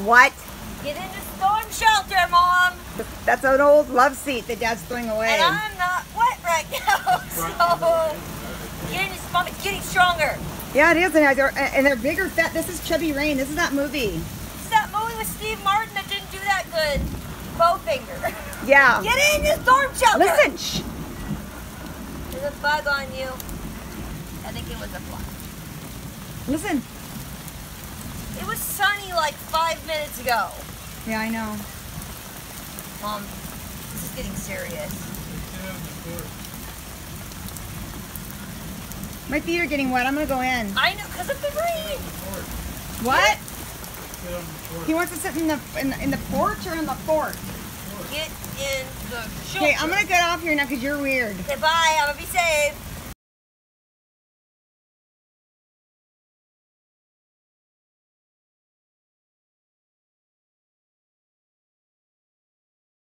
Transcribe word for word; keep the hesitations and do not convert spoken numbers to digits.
What? Get in the storm shelter, Mom. That's an old love seat that Dad's throwing away. And I'm not wet right now, so getting Mom, it's getting stronger. Yeah, it is, and they're, and they're bigger. Fat. This is Chubby Rain. This is that movie. It's that movie with Steve Martin that didn't do that good. Bowfinger. Yeah. Get in the storm shelter. Listen. Shh. There's a bug on you. I think it was a fly. Listen. It was sunny like five minutes ago. Yeah, I know. Mom, this is getting serious. My feet are getting wet. I'm going to go in. I know, because of the rain. What? He wants to sit in the in the, in the porch or in the fort? Get in the shelter. Okay, I'm going to get off here now because you're weird. Okay, bye. I'm going to be safe.